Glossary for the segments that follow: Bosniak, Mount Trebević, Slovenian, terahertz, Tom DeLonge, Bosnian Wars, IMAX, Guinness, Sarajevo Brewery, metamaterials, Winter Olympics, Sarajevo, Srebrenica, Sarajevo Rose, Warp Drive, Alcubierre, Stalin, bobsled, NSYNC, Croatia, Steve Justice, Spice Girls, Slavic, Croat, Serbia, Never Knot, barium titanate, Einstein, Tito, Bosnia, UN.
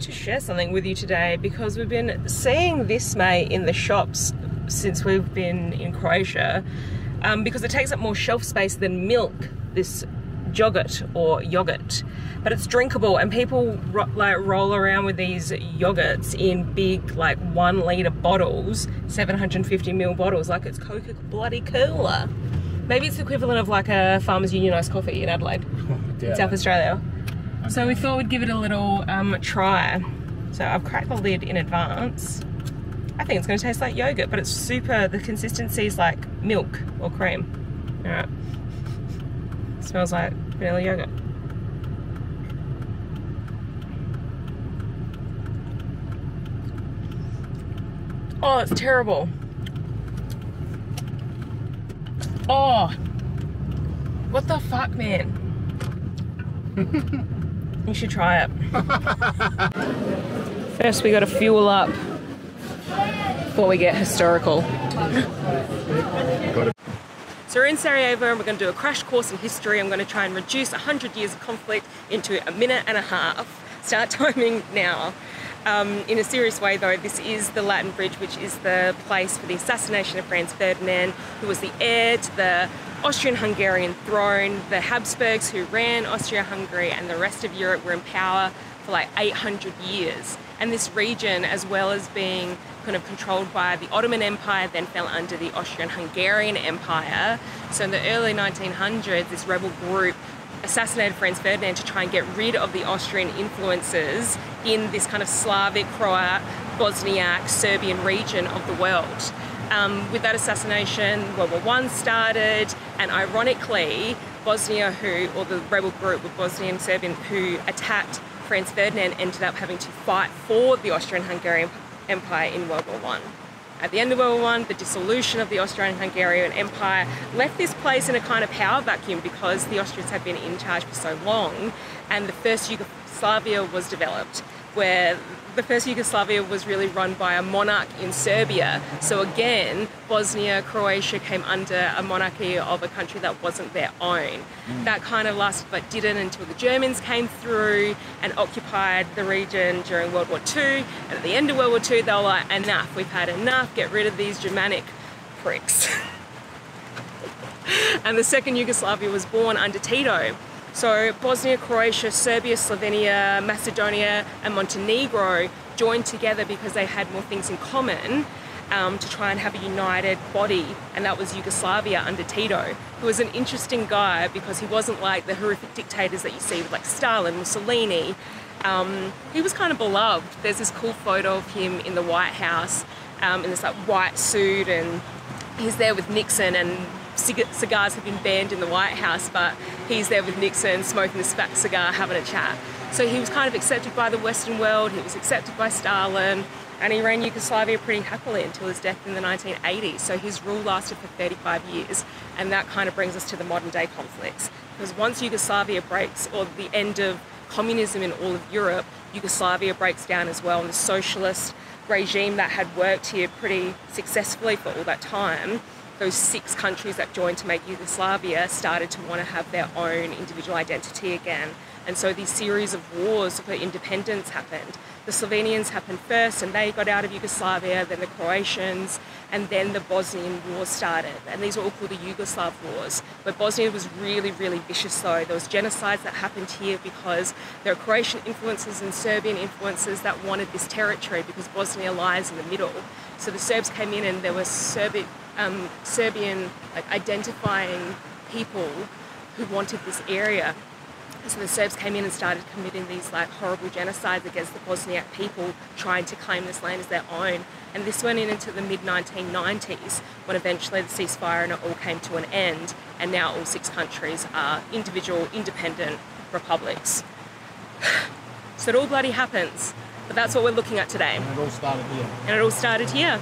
wanted to share something with you today because we've been seeing this May in the shops since we've been in Croatia, because it takes up more shelf space than milk, this jogurt or yogurt, but it's drinkable, and people like roll around with these yogurts in big like 1 litre bottles, 750ml bottles, like it's Coca bloody Cola. Maybe it's the equivalent of like a Farmers Union iced coffee in Adelaide, yeah. South Australia. Okay. So we thought we'd give it a little try. So I've cracked the lid in advance. I think it's going to taste like yogurt, but it's super, the consistency is like milk or cream. All right. Smells like vanilla yogurt. Oh, it's terrible. Oh, what the fuck, man? You should try it. First, we got to fuel up before we get historical. Got it. So we're in Sarajevo and we're going to do a crash course in history. I'm going to try and reduce 100 years of conflict into a minute and a half. Start timing now. In a serious way though, this is the Latin Bridge, which is the place for the assassination of Franz Ferdinand, who was the heir to the Austrian-Hungarian throne. The Habsburgs, who ran Austria-Hungary and the rest of Europe, were in power for like 800 years. And this region, as well as being kind of controlled by the Ottoman Empire, then fell under the Austrian-Hungarian Empire. So in the early 1900s, this rebel group assassinated Franz Ferdinand to try and get rid of the Austrian influences in this kind of Slavic, Croat, Bosniak, Serbian region of the world. With that assassination, World War I started, and ironically, Bosnia, who, or the rebel group with Bosnia and Serbian, who attacked Franz Ferdinand, ended up having to fight for the Austrian-Hungarian Empire in World War I. At the end of World War I, the dissolution of the Austrian-Hungarian Empire left this place in a kind of power vacuum because the Austrians had been in charge for so long, and the first Yugoslavia was developed, where the first Yugoslavia was really run by a monarch in Serbia. So again, Bosnia, Croatia came under a monarchy of a country that wasn't their own. That kind of lasted but didn't until the Germans came through and occupied the region during World War II. And at the end of World War II, they were like, enough, we've had enough, get rid of these Germanic pricks. And the second Yugoslavia was born under Tito. So Bosnia, Croatia, Serbia, Slovenia, Macedonia and Montenegro joined together because they had more things in common, to try and have a united body, and that was Yugoslavia under Tito, who was an interesting guy because he wasn't like the horrific dictators that you see with like Stalin, Mussolini. He was kind of beloved. There's this cool photo of him in the White House, in this like white suit, and he's there with Nixon, and cigars have been banned in the White House, but he's there with Nixon smoking a cigar, having a chat. So he was kind of accepted by the Western world, he was accepted by Stalin, and he ran Yugoslavia pretty happily until his death in the 1980s. So his rule lasted for 35 years, and that kind of brings us to the modern day conflicts. Because once Yugoslavia breaks, or the end of communism in all of Europe, Yugoslavia breaks down as well, and the socialist regime that had worked here pretty successfully for all that time, those 6 countries that joined to make Yugoslavia started to want to have their own individual identity again. And so these series of wars for independence happened. The Slovenians happened first, and they got out of Yugoslavia, then the Croatians, and then the Bosnian War started. And these were all called the Yugoslav Wars, where Bosnia was really, really vicious though. There was genocides that happened here because there were Croatian influences and Serbian influences that wanted this territory because Bosnia lies in the middle. So the Serbs came in, and there were Serbian like identifying people who wanted this area. So the Serbs came in and started committing these like horrible genocides against the Bosniak people, trying to claim this land as their own. And this went into the mid-1990s, when eventually the ceasefire and it all came to an end, and now all 6 countries are individual, independent republics. So it all bloody happens, but that's what we're looking at today. And it all started here. And it all started here.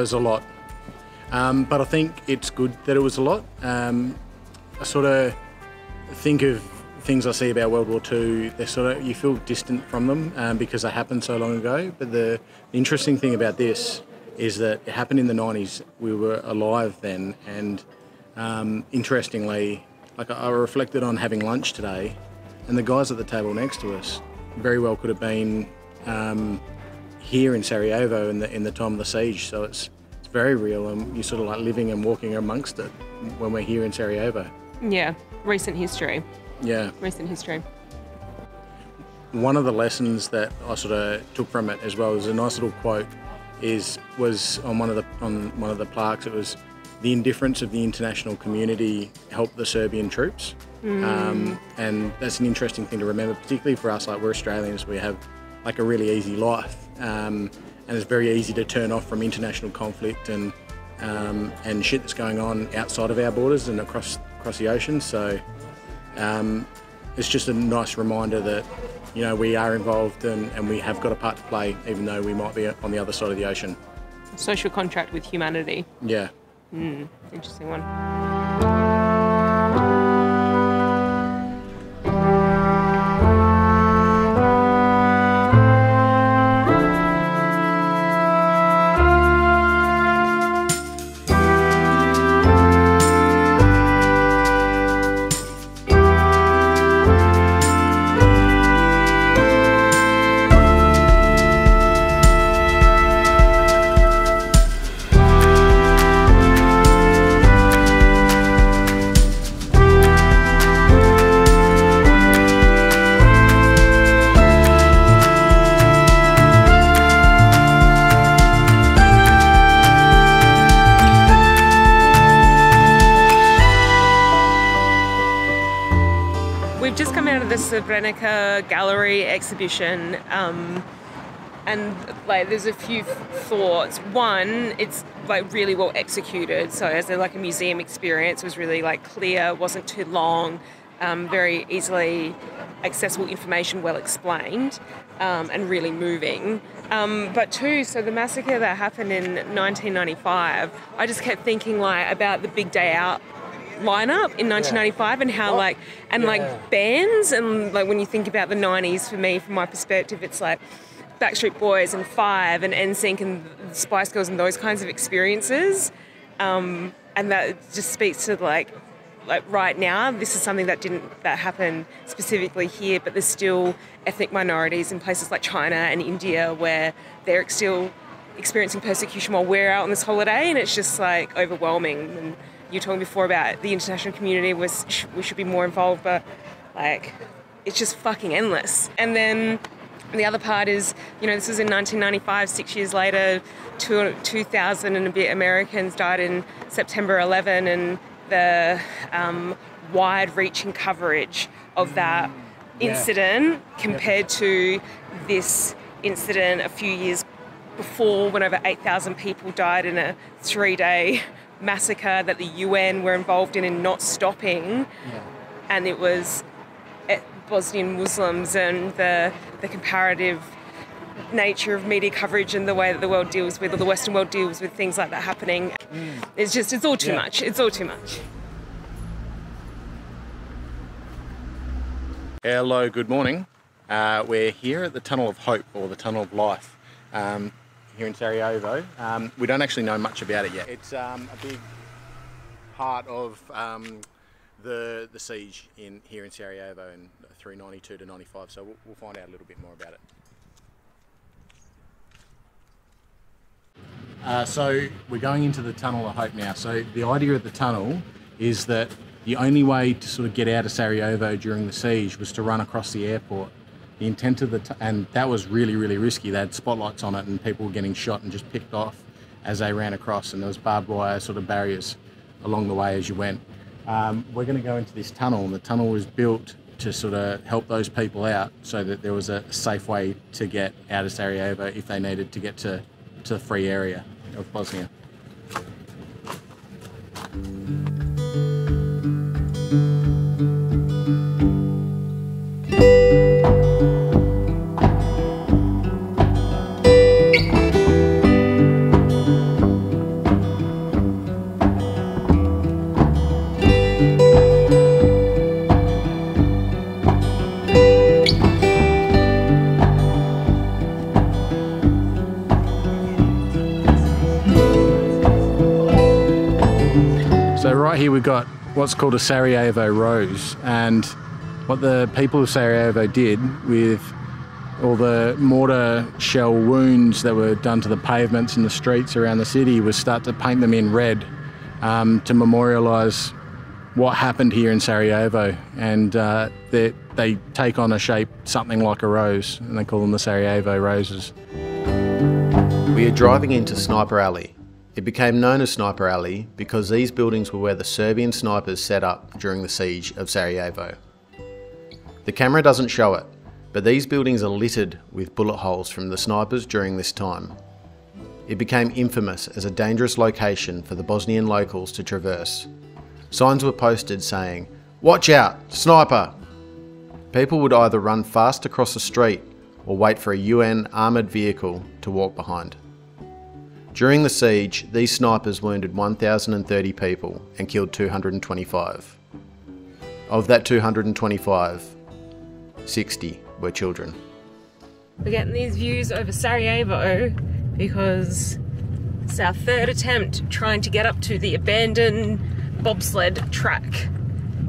was a lot. But I think it's good that it was a lot. I sort of think of things I see about World War II, they're sort of, you feel distant from them because they happened so long ago. But the interesting thing about this is that it happened in the 90s. We were alive then, and interestingly, like I reflected on having lunch today, and the guys at the table next to us very well could have been here in Sarajevo in the time of the siege. So it's very real, and you're sort of like living and walking amongst it when we're here in Sarajevo. Yeah, recent history. Yeah. Recent history. One of the lessons that I sort of took from it as well is a nice little quote was on one of the plaques. It was, "The indifference of the international community helped the Serbian troops." And that's an interesting thing to remember, particularly for us, like we're Australians, we have like a really easy life. And it's very easy to turn off from international conflict and shit that's going on outside of our borders and across the ocean. So it's just a nice reminder that, you know, we are involved and we have got a part to play, even though we might be on the other side of the ocean. Social contract with humanity. Yeah. Interesting one. Srebrenica Gallery exhibition, and like there's a few thoughts. One, it's like really well executed, so as a museum experience, it was really like clear, wasn't too long, very easily accessible information, well explained, and really moving. But two, so the massacre that happened in 1995, I just kept thinking like about the Big Day Out lineup in 1995, and how like bands, and like when you think about the 90s, for me, from my perspective, it's like Backstreet Boys and Five and NSYNC and Spice Girls and those kinds of experiences, and that just speaks to like right now, this is something that happened specifically here, but there's still ethnic minorities in places like China and India where they're still experiencing persecution while we're out on this holiday, and it's just like overwhelming. And you were talking before about the international community, we should be more involved, but like it's just fucking endless. And then the other part is, you know, this was in 1995, 6 years later, 2,000 and a bit Americans died in September 11, and the wide-reaching coverage of that incident compared to this incident a few years before, when over 8,000 people died in a three-day massacre that the UN were involved in not stopping, and it was Bosnian Muslims, and the comparative nature of media coverage and the way that the world deals with, or the Western world deals with, things like that happening. It's just, it's all too much. It's all too much. Hello, good morning. We're here at the Tunnel of Hope, or the Tunnel of Life, here in Sarajevo. We don't actually know much about it yet. It's a big part of the siege here in Sarajevo in 392 to 95, so we'll find out a little bit more about it. So we're going into the Tunnel of Hope now. So the idea of the tunnel is that the only way to sort of get out of Sarajevo during the siege was to run across the airport. The intent of and that was really, really risky. They had spotlights on it, and people were getting shot and just picked off as they ran across, and there was barbed wire sort of barriers along the way as you went. We're going to go into this tunnel, and the tunnel was built to sort of help those people out so that there was a safe way to get out of Sarajevo if they needed to get to the free area of Bosnia. here we've got what's called a Sarajevo Rose, and what the people of Sarajevo did with all the mortar shell wounds that were done to the pavements and the streets around the city was start to paint them in red to memorialise what happened here in Sarajevo, and they take on a shape something like a rose, and they call them the Sarajevo Roses. We are driving into Sniper Alley. It became known as Sniper Alley because these buildings were where the Serbian snipers set up during the siege of Sarajevo. The camera doesn't show it, but these buildings are littered with bullet holes from the snipers during this time. It became infamous as a dangerous location for the Bosnian locals to traverse. Signs were posted saying, "Watch out, sniper!" People would either run fast across the street or wait for a UN armoured vehicle to walk behind. During the siege, these snipers wounded 1,030 people and killed 225. Of that 225, 60 were children. We're getting these views over Sarajevo because it's our third attempt trying to get up to the abandoned bobsled track.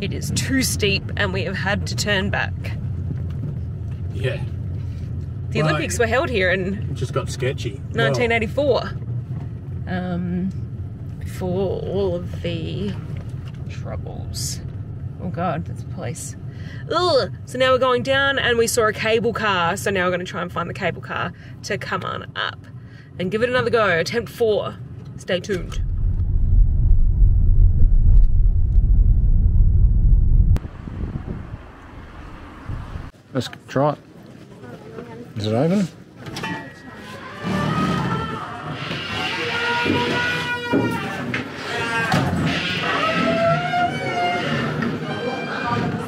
It is too steep and we have had to turn back. Yeah. The Olympics were held here in... It just got sketchy. 1984. Before all of the troubles. Oh God, that's a place. Ugh. So now we're going down and we saw a cable car. So now we're going to try and find the cable car to come on up and give it another go. Attempt 4. Stay tuned. Let's try it. Is it open?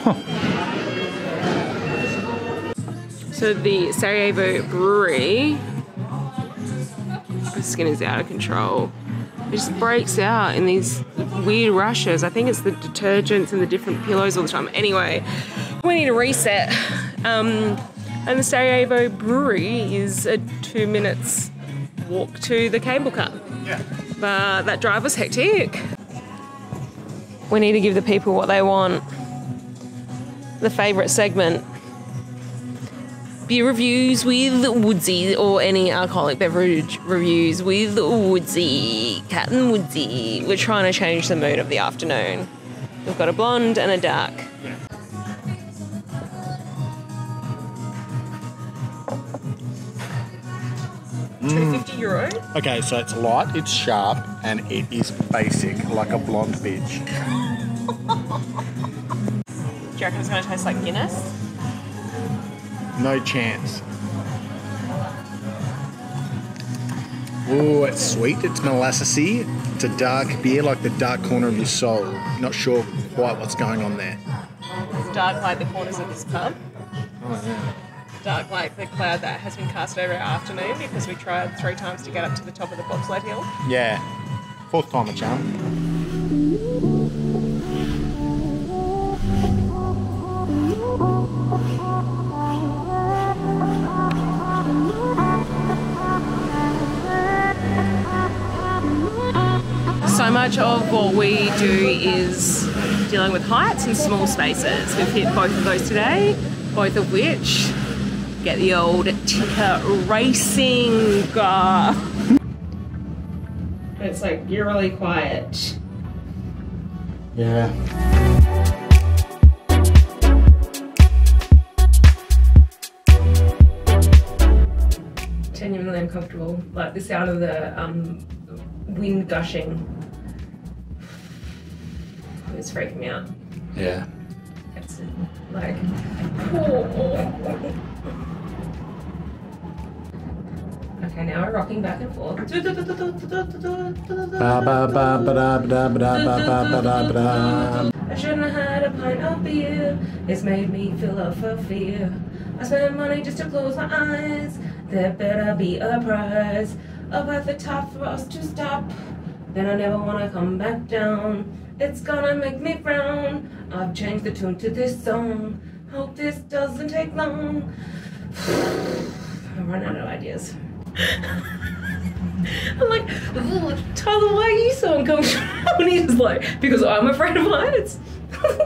Huh. So the Sarajevo Brewery, my skin is out of control. It just breaks out in these weird rushes. I think it's the detergents and the different pillows all the time. Anyway, we need a reset. And the Sarajevo Brewery is a 2 minutes walk to the cable car. Yeah. But that drive was hectic. We need to give the people what they want. The favourite segment. Beer reviews with Woodsy, or any alcoholic beverage reviews with Woodsy. Cat and Woodsy. We're trying to change the mood of the afternoon. We've got a blonde and a dark. Yeah. €2.50. Okay, so it's light, it's sharp, and it is basic, like a blonde bitch. Do you reckon it's going to taste like Guinness? No chance. Ooh, it's sweet, it's molassesy. It's a dark beer, like the dark corner of your soul. Not sure quite what's going on there. It's dark like the corners of this pub. Oh, yeah. Dark like the cloud that has been cast over our afternoon because we tried 3 times to get up to the top of the bobsled hill. Yeah, 4th time a charm. So much of what we do is dealing with heights and small spaces. We've hit both of those today, both of which get the old ticker racing. It's like eerily quiet. Yeah. Genuinely uncomfortable. Like the sound of the wind gushing. It's freaking me out. Yeah. It's like. Okay, now we're rocking back and forth. I shouldn't have had a pint of beer. It's made me fill up for fear. I spent money just to close my eyes. There better be a prize up at the top for us to stop. Then I never want to come back down. It's gonna make me frown. I've changed the tune to this song. Hope this doesn't take long. I've run out of ideas. I'm like, Tyler, why are you so uncomfortable? And he's like, because I'm afraid of heights.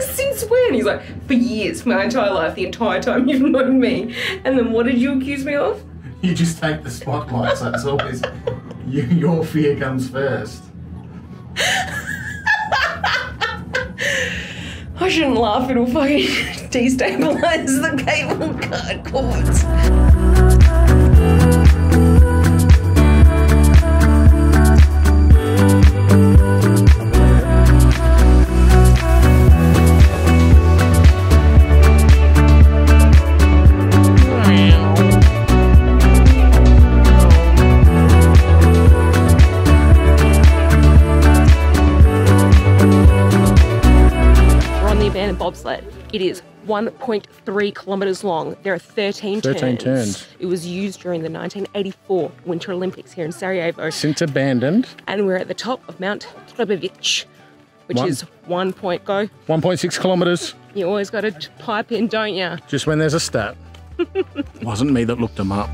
Since when? He's like, for years, my entire life, the entire time you've known me. And then what did you accuse me of? You just take the spotlight, so it's always your fear comes first. I shouldn't laugh, it'll fucking destabilize the cable card cords. It is 1.3 kilometres long. There are 13 turns. It was used during the 1984 Winter Olympics here in Sarajevo. Since abandoned. And we're at the top of Mount Trebević, which is 1.6 kilometres. You always got to pipe in, don't you? Just when there's a stat. It wasn't me that looked them up.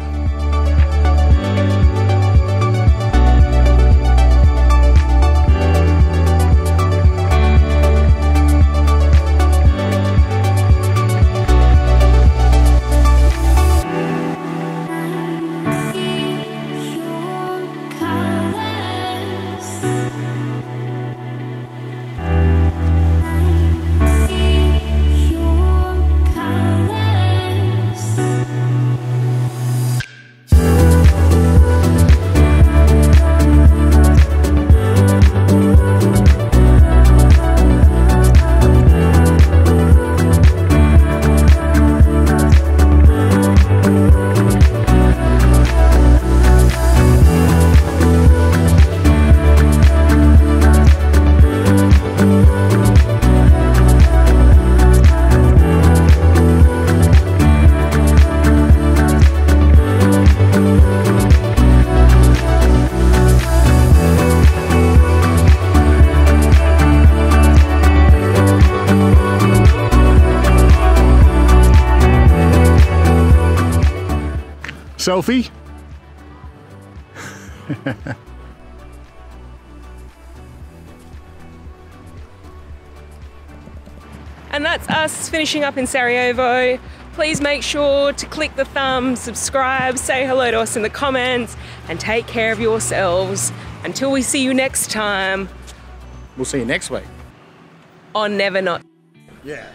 Selfie. And that's us finishing up in Sarajevo. Please make sure to click the thumb, subscribe, say hello to us in the comments, and take care of yourselves. Until we see you next time. We'll see you next week. On Never Not. Yeah.